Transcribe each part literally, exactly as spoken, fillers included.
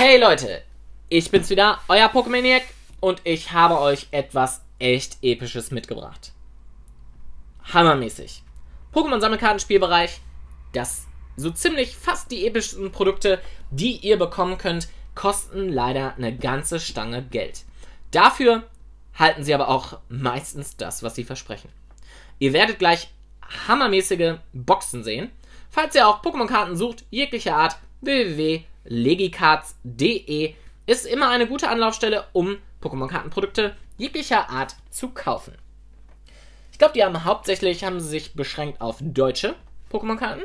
Hey Leute, ich bin's wieder, euer Pokémaniac, und ich habe euch etwas echt Episches mitgebracht. Hammermäßig. Pokémon-Sammelkarten-Spielbereich, das so ziemlich fast die epischsten Produkte, die ihr bekommen könnt, kosten leider eine ganze Stange Geld. Dafür halten sie aber auch meistens das, was sie versprechen. Ihr werdet gleich hammermäßige Boxen sehen. Falls ihr auch Pokémon-Karten sucht, jeglicher Art, www. Legi-Cards punkt de ist immer eine gute Anlaufstelle, um Pokémon-Kartenprodukte jeglicher Art zu kaufen. Ich glaube, die haben hauptsächlich haben sie sich beschränkt auf deutsche Pokémon-Karten.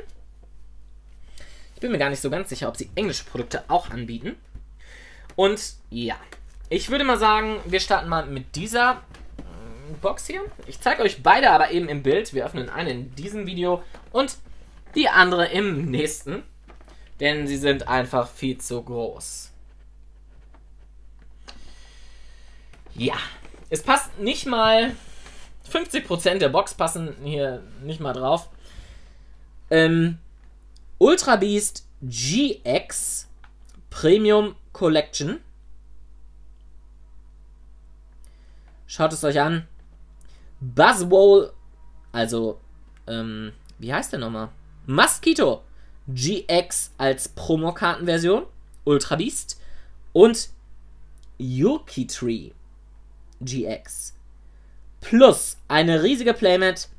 Ich bin mir gar nicht so ganz sicher, ob sie englische Produkte auch anbieten. Und ja, ich würde mal sagen, wir starten mal mit dieser Box hier. Ich zeige euch beide aber eben im Bild. Wir öffnen eine in diesem Video und die andere im nächsten. Denn sie sind einfach viel zu groß. Ja, es passt nicht mal... fünfzig Prozent der Box passen hier nicht mal drauf. Ähm, Ultra Beast G X Premium Collection. Schaut es euch an. Buzzwole, also, ähm, wie heißt der nochmal? Masskito G X als Promokartenversion, Ultra Beast, und Xurkitree G X. Plus eine riesige Playmat,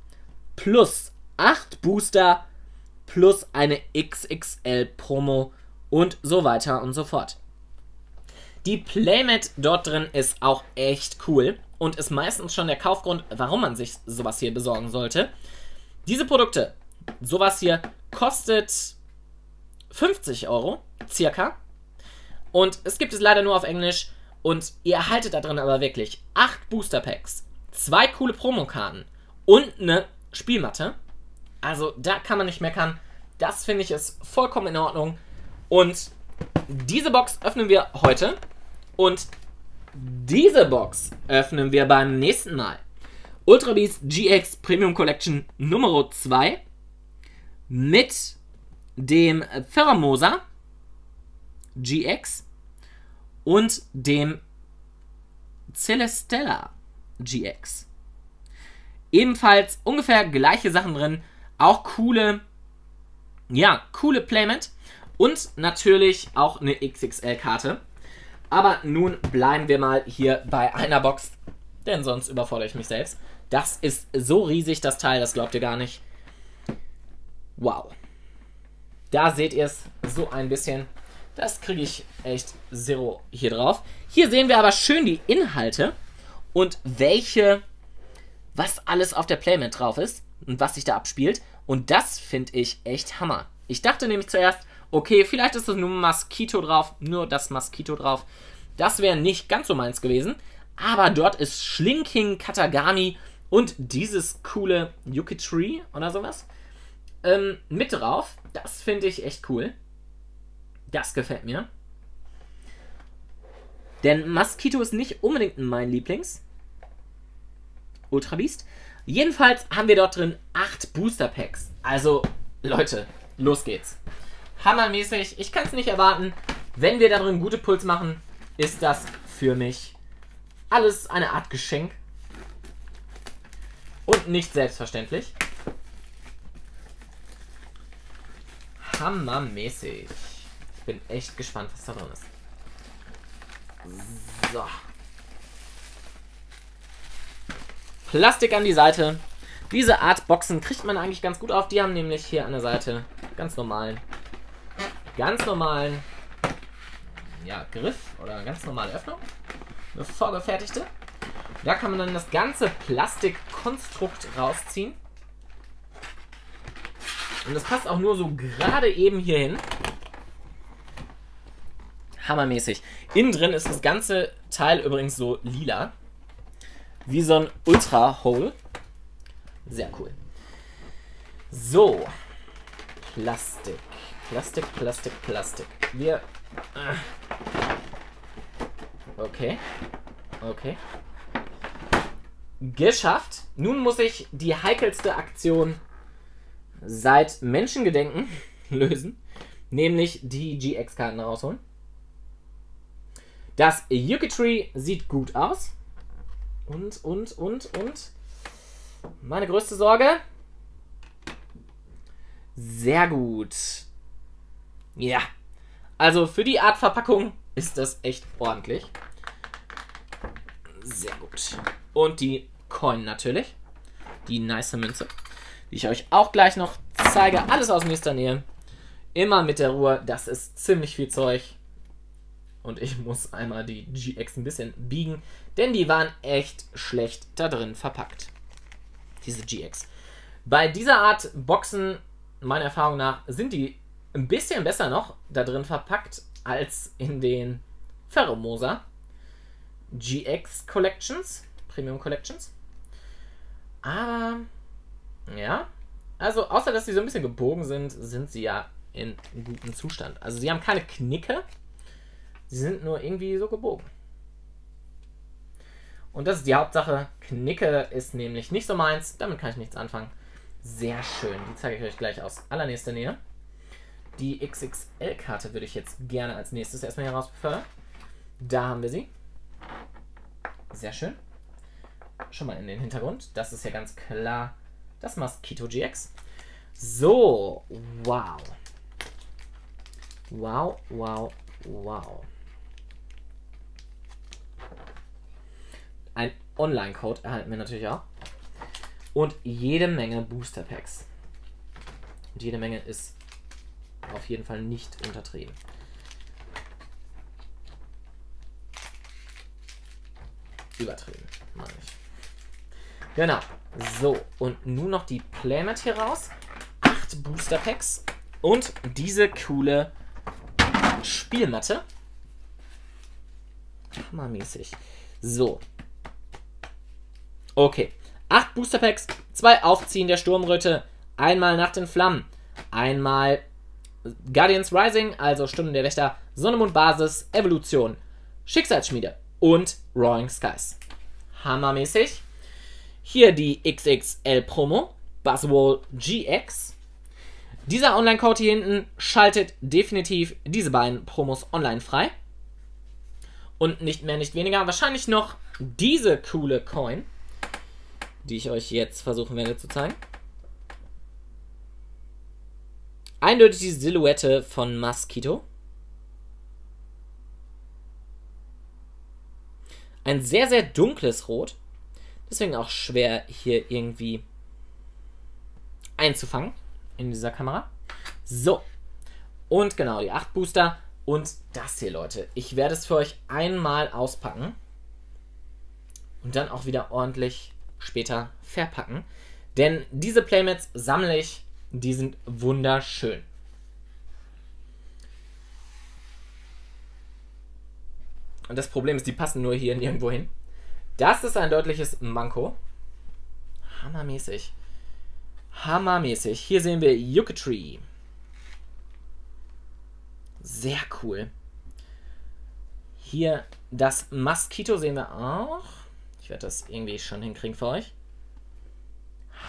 plus acht Booster, plus eine X X L Promo und so weiter und so fort. Die Playmat dort drin ist auch echt cool und ist meistens schon der Kaufgrund, warum man sich sowas hier besorgen sollte. Diese Produkte, sowas hier, kostet fünfzig Euro, circa. Und es gibt es leider nur auf Englisch. Und ihr erhaltet da drin aber wirklich acht Booster Packs, zwei coole Promokarten und eine Spielmatte. Also da kann man nicht meckern. Das finde ich ist vollkommen in Ordnung. Und diese Box öffnen wir heute. Und diese Box öffnen wir beim nächsten Mal. Ultra Beast G X Premium Collection Nummer zwei. Mit dem Pheromosa G X und dem Celestella G X. Ebenfalls ungefähr gleiche Sachen drin. Auch coole, ja, coole Playmat. Und natürlich auch eine X X L-Karte. Aber nun bleiben wir mal hier bei einer Box. Denn sonst überfordere ich mich selbst. Das ist so riesig, das Teil, das glaubt ihr gar nicht. Wow. Da seht ihr es so ein bisschen. Das kriege ich echt zero hier drauf. Hier sehen wir aber schön die Inhalte und welche, was alles auf der Playmat drauf ist und was sich da abspielt. Und das finde ich echt Hammer. Ich dachte nämlich zuerst, okay, vielleicht ist das nur Masskito drauf, nur das Masskito drauf. Das wäre nicht ganz so meins gewesen. Aber dort ist Schlingking, Katagami und dieses coole Xurkitree oder sowas mit drauf. Das finde ich echt cool. Das gefällt mir. Denn Masskito ist nicht unbedingt mein Lieblings. Ultra Beast. Jedenfalls haben wir dort drin acht Booster Packs. Also, Leute, los geht's. Hammermäßig. Ich kann es nicht erwarten. Wenn wir da drin gute Puls machen, ist das für mich alles eine Art Geschenk. Und nicht selbstverständlich. Hammermäßig. Ich bin echt gespannt, was da drin ist. So. Plastik an die Seite. Diese Art Boxen kriegt man eigentlich ganz gut auf. Die haben nämlich hier an der Seite ganz normalen, ganz normalen, ja, Griff oder ganz normale Öffnung. Eine vorgefertigte. Da kann man dann das ganze Plastikkonstrukt rausziehen. Und das passt auch nur so gerade eben hier hin. Hammermäßig. Innen drin ist das ganze Teil übrigens so lila. Wie so ein Ultra-Hole. Sehr cool. So. Plastik. Plastik, Plastik, Plastik. Wir... Okay. Okay. Geschafft. Nun muss ich die heikelste Aktion seit Menschengedenken lösen, nämlich die G X-Karten rausholen. Das Xurkitree sieht gut aus. Und, und, und, und. Meine größte Sorge. Sehr gut. Ja. Also für die Art Verpackung ist das echt ordentlich. Sehr gut. Und die Coin natürlich. Die nice Münze. Die ich euch auch gleich noch zeige. Alles aus nächster Nähe. Immer mit der Ruhe. Das ist ziemlich viel Zeug. Und ich muss einmal die G X ein bisschen biegen. Denn die waren echt schlecht da drin verpackt. Diese G X. Bei dieser Art Boxen, meiner Erfahrung nach, sind die ein bisschen besser noch da drin verpackt als in den Pheromosa G X Collections, Premium Collections. Aber, ja, also außer, dass sie so ein bisschen gebogen sind, sind sie ja in gutem Zustand. Also sie haben keine Knicke, sie sind nur irgendwie so gebogen. Und das ist die Hauptsache. Knicke ist nämlich nicht so meins, damit kann ich nichts anfangen. Sehr schön, die zeige ich euch gleich aus allernächster Nähe. Die X X L-Karte würde ich jetzt gerne als nächstes erstmal hier rausbefördern. Da haben wir sie. Sehr schön. Schon mal in den Hintergrund. Das ist ja ganz klar das Masskito G X. So, wow. Wow, wow, wow. Ein Online-Code erhalten wir natürlich auch. Und jede Menge Booster-Packs. Und jede Menge ist auf jeden Fall nicht untertrieben. Übertrieben, meine ich. Genau. So, und nun noch die Playmat hier raus. Acht Booster Packs und diese coole Spielmatte. Hammermäßig. So. Okay. Acht Booster Packs, zwei Aufziehen der Sturmröte, einmal Nacht in Flammen, einmal Guardians Rising, also Stunden der Wächter, Sonne, Mond, Basis, Evolution, Schicksalsschmiede und Roaring Skies. Hammermäßig. Hier die X X L-Promo, Buzzwole G X. Dieser Online-Code hier hinten schaltet definitiv diese beiden Promos online frei. Und nicht mehr, nicht weniger. Wahrscheinlich noch diese coole Coin, die ich euch jetzt versuchen werde zu zeigen. Eindeutig die Silhouette von Masskito. Ein sehr, sehr dunkles Rot. Deswegen auch schwer hier irgendwie einzufangen in dieser Kamera. So. Und genau, die acht Booster. Und das hier, Leute. Ich werde es für euch einmal auspacken. Und dann auch wieder ordentlich später verpacken. Denn diese Playmats sammle ich. Die sind wunderschön. Und das Problem ist, die passen nur hier nirgendwo hin. Das ist ein deutliches Manko. Hammermäßig. Hammermäßig. Hier sehen wir Xurkitree. Sehr cool. Hier das Masskito sehen wir auch. Ich werde das irgendwie schon hinkriegen für euch.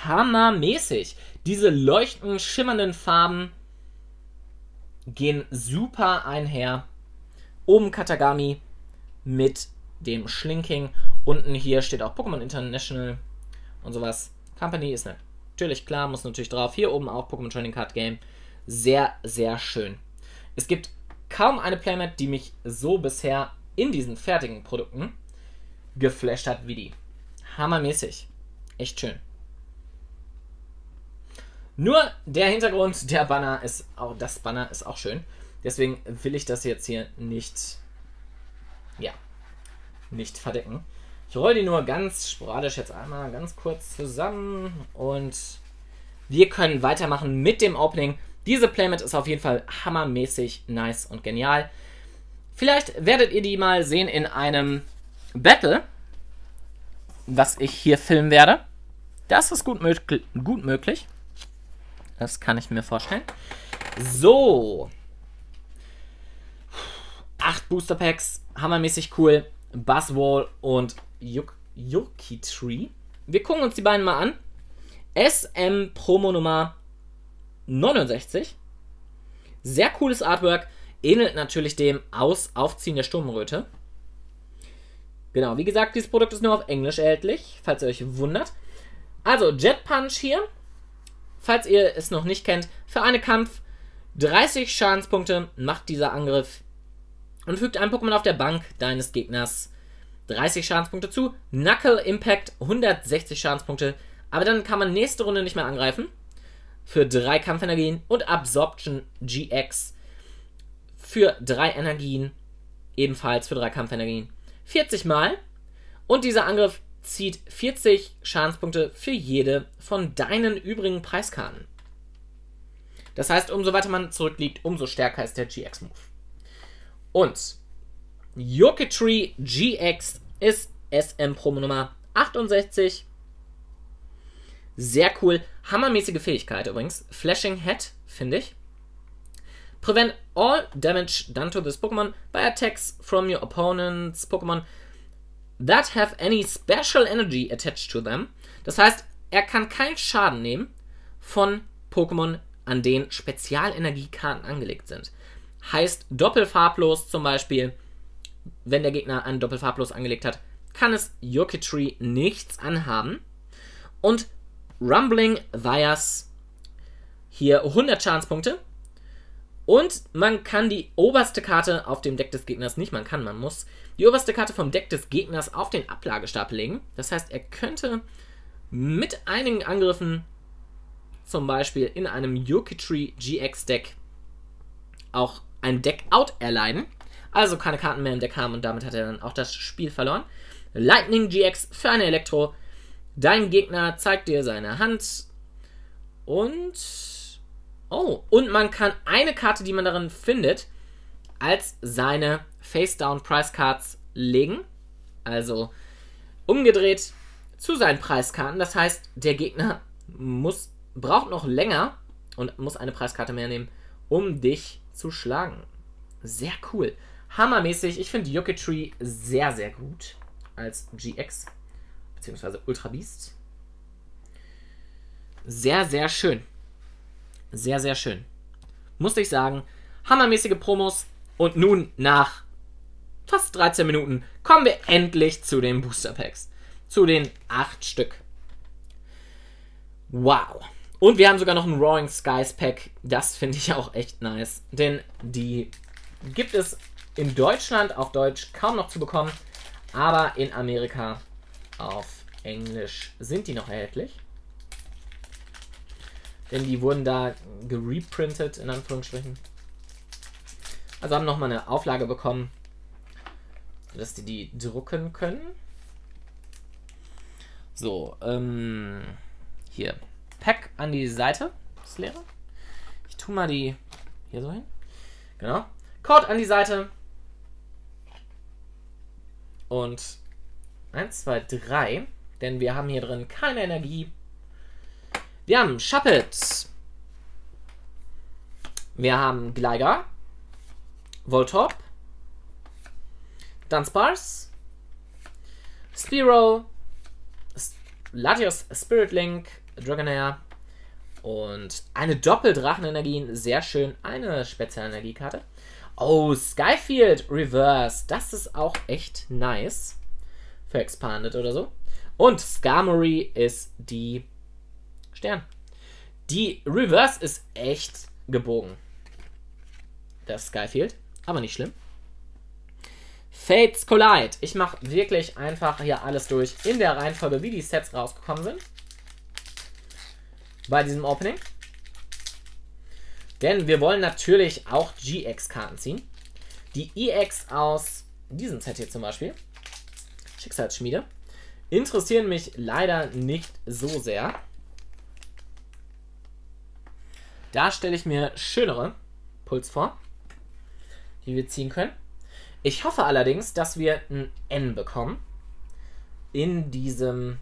Hammermäßig. Diese leuchtenden, schimmernden Farben gehen super einher. Oben Katagami mit dem Schlingking. Unten hier steht auch Pokémon International und sowas. Company ist natürlich klar, muss natürlich drauf. Hier oben auch Pokémon Trading Card Game. Sehr, sehr schön. Es gibt kaum eine Playmat, die mich so bisher in diesen fertigen Produkten geflasht hat wie die. Hammermäßig. Echt schön. Nur der Hintergrund, der Banner ist auch, das Banner ist auch schön. Deswegen will ich das jetzt hier nicht, ja, nicht verdecken. Ich roll die nur ganz sporadisch jetzt einmal ganz kurz zusammen und wir können weitermachen mit dem Opening. Diese Playmat ist auf jeden Fall hammermäßig nice und genial. Vielleicht werdet ihr die mal sehen in einem Battle, was ich hier filmen werde. Das ist gut, mög gut möglich. Das kann ich mir vorstellen. So. Acht Booster Packs. Hammermäßig cool. Buzzwole und Xurkitree. Wir gucken uns die beiden mal an. S M Promo Nummer neunundsechzig. Sehr cooles Artwork. Ähnelt natürlich dem aus Aufziehen der Sturmröte. Genau, wie gesagt, dieses Produkt ist nur auf Englisch erhältlich, falls ihr euch wundert. Also, Jet Punch hier, falls ihr es noch nicht kennt, für einen Kampf dreißig Schadenspunkte macht dieser Angriff und fügt einem Pokémon auf der Bank deines Gegners dreißig Schadenspunkte zu. Knuckle Impact hundertsechzig Schadenspunkte, aber dann kann man nächste Runde nicht mehr angreifen für drei Kampfenergien, und Absorption G X für drei Energien, ebenfalls für drei Kampfenergien. vierzig Mal, und dieser Angriff zieht vierzig Schadenspunkte für jede von deinen übrigen Preiskarten. Das heißt, umso weiter man zurückliegt, umso stärker ist der G X-Move. Und Xurkitree G X ist S M Promo Nummer achtundsechzig. Sehr cool. Hammermäßige Fähigkeit übrigens. Flashing Head, finde ich. Prevent all damage done to this Pokémon by attacks from your opponent's Pokémon that have any special energy attached to them. Das heißt, er kann keinen Schaden nehmen von Pokémon, an denen Spezialenergiekarten angelegt sind. Heißt, doppelfarblos zum Beispiel, wenn der Gegner einen doppelfarblos angelegt hat, kann es Xurkitree nichts anhaben. Und Rumbling Wires, hier hundert Schadenspunkte. Und man kann die oberste Karte auf dem Deck des Gegners, nicht man kann, man muss, die oberste Karte vom Deck des Gegners auf den Ablagestapel legen. Das heißt, er könnte mit einigen Angriffen, zum Beispiel in einem Xurkitree G X Deck, auch ein Deck-Out erleiden. Also keine Karten mehr im Deck haben, und damit hat er dann auch das Spiel verloren. Lightning G X für eine Elektro. Dein Gegner zeigt dir seine Hand. Und... oh, und man kann eine Karte, die man darin findet, als seine Face-Down-Price-Cards legen. Also umgedreht zu seinen Preiskarten. Das heißt, der Gegner muss... braucht noch länger und muss eine Preiskarte mehr nehmen, um dich zu schlagen. Sehr cool. Hammermäßig. Ich finde Xurkitree sehr, sehr gut als G X, beziehungsweise Ultra Beast. Sehr, sehr schön. Sehr, sehr schön. Musste ich sagen. Hammermäßige Promos. Und nun, nach fast dreizehn Minuten, kommen wir endlich zu den Booster Packs. Zu den acht Stück. Wow. Und wir haben sogar noch ein Roaring Skies Pack. Das finde ich auch echt nice. Denn die gibt es in Deutschland auf Deutsch kaum noch zu bekommen. Aber in Amerika auf Englisch sind die noch erhältlich. Denn die wurden da gereprintet, in Anführungsstrichen. Also haben nochmal eine Auflage bekommen, sodass die die drucken können. So, ähm... hier. Pack an die Seite. Das leere. Ich tue mal die hier so hin. Genau. Code an die Seite. Und eins, zwei, drei. Denn wir haben hier drin keine Energie. Wir haben Shuppet. Wir haben Gligar. Voltorb. Dunsparce. Spearow. Latios Spirit Link. Dragonair und eine Doppeldrachenenergie, sehr schön, eine Spezialenergiekarte. Oh, Skyfield Reverse, das ist auch echt nice für Expanded oder so. Und Skarmory ist die Stern. Die Reverse ist echt gebogen, das Skyfield, aber nicht schlimm. Fates Collide, ich mache wirklich einfach hier alles durch in der Reihenfolge, wie die Sets rausgekommen sind bei diesem Opening. Denn wir wollen natürlich auch G X-Karten ziehen. Die E X aus diesem Set hier zum Beispiel, Schicksalsschmiede, interessieren mich leider nicht so sehr. Da stelle ich mir schönere Puls vor, die wir ziehen können. Ich hoffe allerdings, dass wir ein N bekommen in diesem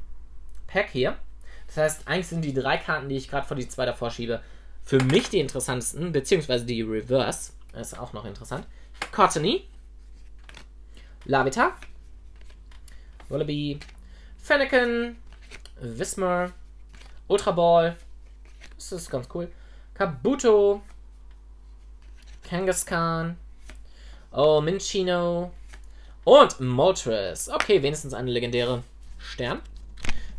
Pack hier. Das heißt, eigentlich sind die drei Karten, die ich gerade vor die zwei davor schiebe, für mich die interessantesten, beziehungsweise die Reverse, das ist auch noch interessant. Cottonee, Lavita, Wallaby, Fennekin, Whismur, Ultra Ball, das ist ganz cool, Kabuto, Kangaskhan, oh, Minccino, Und Moltres. Okay, wenigstens eine legendäre Stern.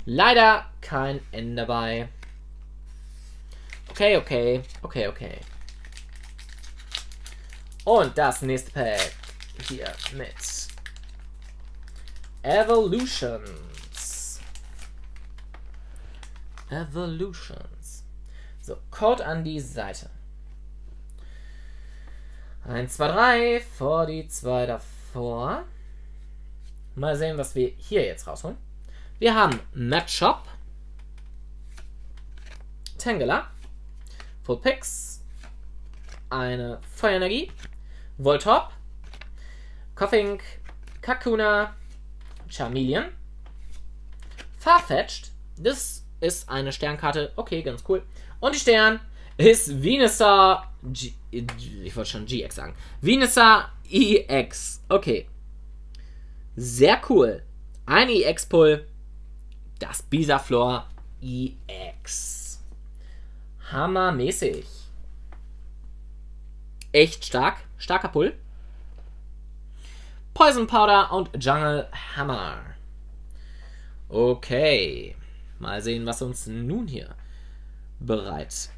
Leider kein N dabei. Okay, okay, okay, okay. Und das nächste Pack hier mit Evolutions. Evolutions. So, Code an die Seite. eins, zwei, drei, vor die zwei davor. Mal sehen, was wir hier jetzt rausholen. Wir haben Matchup, Tangela, Full Picks, eine Feuerenergie, Voltorb, Koffing, Kakuna, Charmeleon, Farfetch'd, das ist eine Sternkarte, okay, ganz cool. Und die Stern ist Venusaur, G ich wollte schon G X sagen, Venusaur E X, okay. Sehr cool. Ein E X-Pull, das Bisaflor E X. Hammermäßig. Echt stark. Starker Pull. Poison Powder und Jungle Hammer. Okay. Mal sehen, was uns nun hier bereit...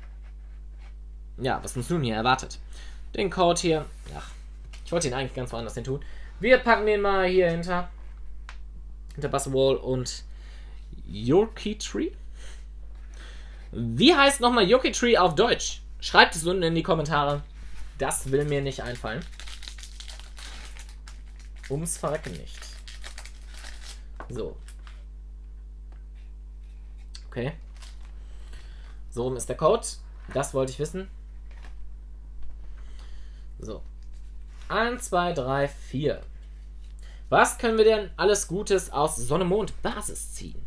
Ja, was uns nun hier erwartet. Den Code hier... Ach, ich wollte ihn eigentlich ganz woanders hin tun. Wir packen den mal hier hinter. Hinter Buzzwole und Xurkitree. Wie heißt nochmal Xurkitree auf Deutsch? Schreibt es unten in die Kommentare. Das will mir nicht einfallen. Ums Verrecken nicht. So. Okay. So rum ist der Code. Das wollte ich wissen. So. eins, zwei, drei, vier. Was können wir denn alles Gutes aus Sonne-Mond-Basis ziehen?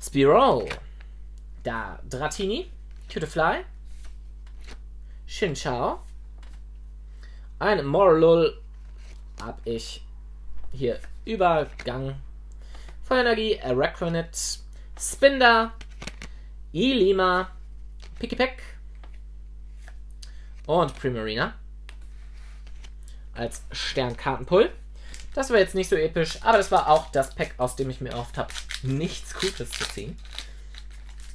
Spearow. Da Dratini. Cutiefly. Xinchao. Ein Morlul. Hab ich hier übergangen. Feuerenergie. Arachronid. Spinder. Ilima. Pikipek. Und Primarina. Als Sternkartenpull. Das war jetzt nicht so episch, aber das war auch das Pack, aus dem ich mir erhofft habe, nichts Gutes zu ziehen.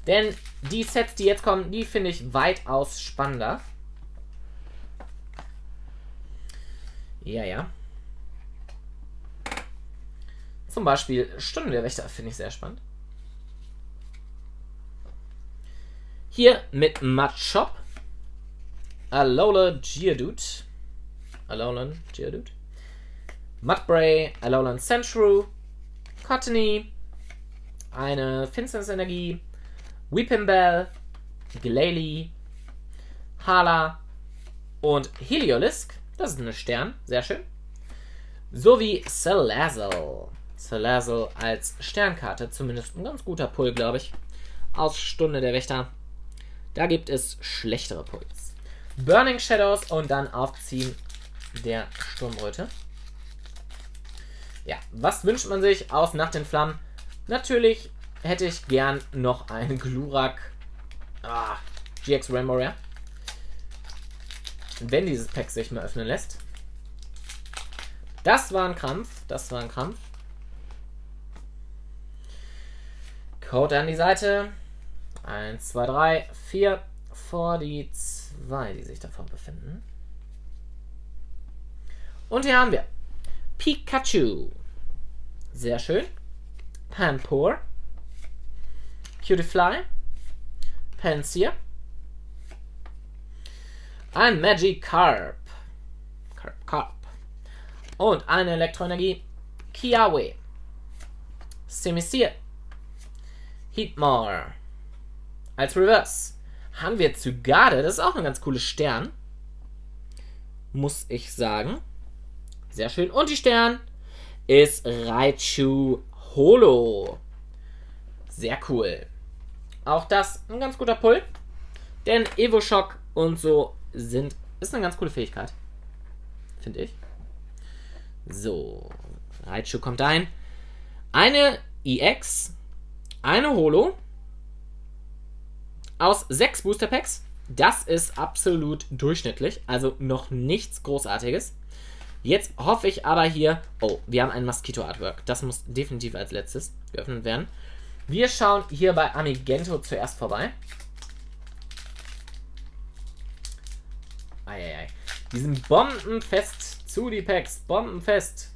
Denn die Sets, die jetzt kommen, die finde ich weitaus spannender. Ja, ja. Zum Beispiel Stunden der Wächter finde ich sehr spannend. Hier mit Mudshop. Alola Geodude. Alolan Geodude. Mudbray, Alolan Sandshrew, Cottonee, eine Finsternis-Energie, Weeping Bell, Glalie, Hala und Heliolisk. Das ist eine Stern, sehr schön. Sowie Salazzle. Salazzle als Sternkarte, zumindest ein ganz guter Pull, glaube ich. Aus Stunde der Wächter. Da gibt es schlechtere Pulls. Burning Shadows und dann Aufziehen der Sturmröte. Ja, was wünscht man sich aus Nacht in Flammen? Natürlich hätte ich gern noch einen Glurak ah, G X Rainbow Rare. Wenn dieses Pack sich mal öffnen lässt. Das war ein Krampf. Das war ein Krampf. Code an die Seite. eins, zwei, drei, vier. Vor die zwei, die sich davon befinden. Und hier haben wir Pikachu. Sehr schön. Pampor. Cutiefly. Pansier. Ein Magikarp. Carp, Carp. Und eine Elektroenergie. Kiawe. Simisear. Heatmore. Als Reverse haben wir Zygarde. Das ist auch ein ganz cooles Stern. Muss ich sagen. Sehr schön. Und die Stern ist Raichu Holo. Sehr cool. Auch das ein ganz guter Pull. Denn Evo-Shock und so sind... Ist eine ganz coole Fähigkeit. Finde ich. So. Raichu kommt ein. Eine E X. Eine Holo. Aus sechs Booster Packs. Das ist absolut durchschnittlich. Also noch nichts Großartiges. Jetzt hoffe ich aber hier... Oh, wir haben ein Masskito-Artwork. Das muss definitiv als letztes geöffnet werden. Wir schauen hier bei Amigento zuerst vorbei. Eieiei. Die sind bombenfest zu, die Packs. Bombenfest.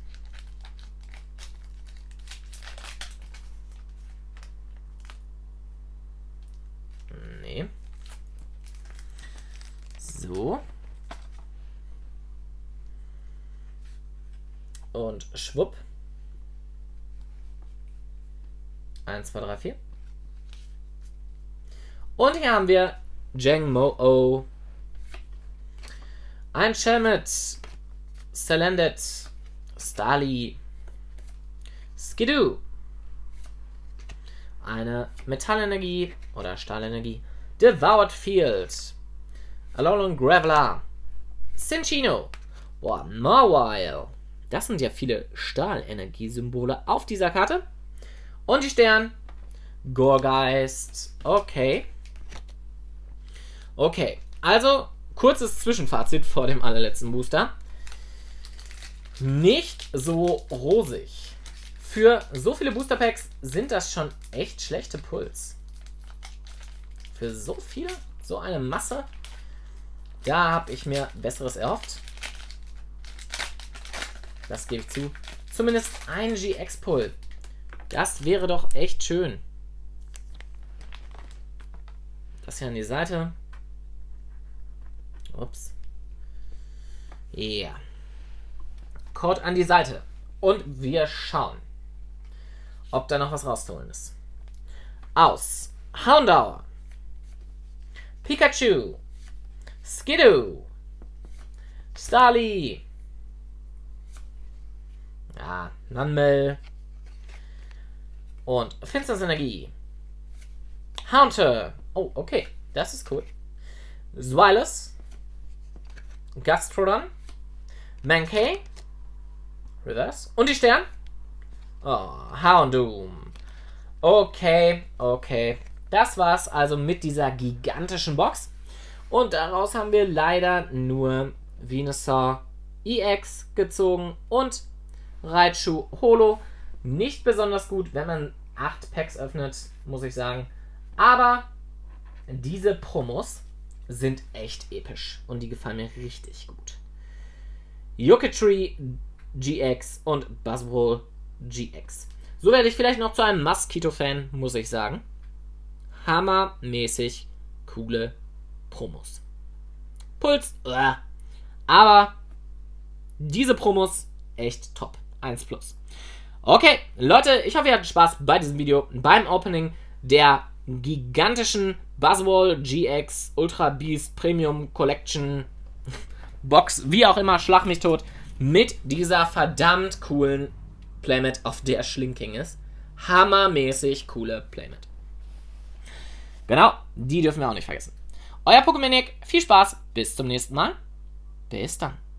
Nee. So. Und schwupp. eins, zwei, drei, vier. Und hier haben wir Jangmo-Oh. Ein Shelmet, Salandet, Starly, Skidoo. Eine Metallenergie oder Stahlenergie. Devoured Field. Alolan Graveler. Cinchino. Boah, Mawile. Das sind ja viele Stahlenergiesymbole auf dieser Karte. Und die Stern. Gorgeist. Okay. Okay. Also, kurzes Zwischenfazit vor dem allerletzten Booster. Nicht so rosig. Für so viele Booster Packs sind das schon echt schlechte Pulls. Für so viele, so eine Masse, da habe ich mir Besseres erhofft. Das gebe ich zu. Zumindest ein G X-Pull. Das wäre doch echt schön. Das hier an die Seite. Ups. Ja. Yeah. Code an die Seite. Und wir schauen, ob da noch was rauszuholen ist. Aus. Houndour. Pikachu. Skidoo. Starly. Ja, Nanmel. Und Finstersenergie. Haunter. Oh, okay. Das ist cool. Zwilus. Gastrodon. Mankey. Reverse. Und die Stern. Oh, Houndoom. Okay, okay. Das war's also mit dieser gigantischen Box. Und daraus haben wir leider nur Venusaur E X gezogen und Raichu Holo. Nicht besonders gut, wenn man acht Packs öffnet, muss ich sagen. Aber diese Promos sind echt episch. Und die gefallen mir richtig gut. Xurkitree G X und Buzzwole G X. So werde ich vielleicht noch zu einem Masskito-Fan, muss ich sagen. Hammermäßig coole Promos. Puls. Uah. Aber diese Promos echt top. eins plus. Okay, Leute, ich hoffe, ihr hattet Spaß bei diesem Video, beim Opening der gigantischen Buzzwole G X Ultra Beast Premium Collection Box, wie auch immer, schlag mich tot, mit dieser verdammt coolen Playmat, auf der Schlingking ist. Hammermäßig coole Playmat. Genau, die dürfen wir auch nicht vergessen. Euer Pokémaniac, viel Spaß, bis zum nächsten Mal. Bis dann.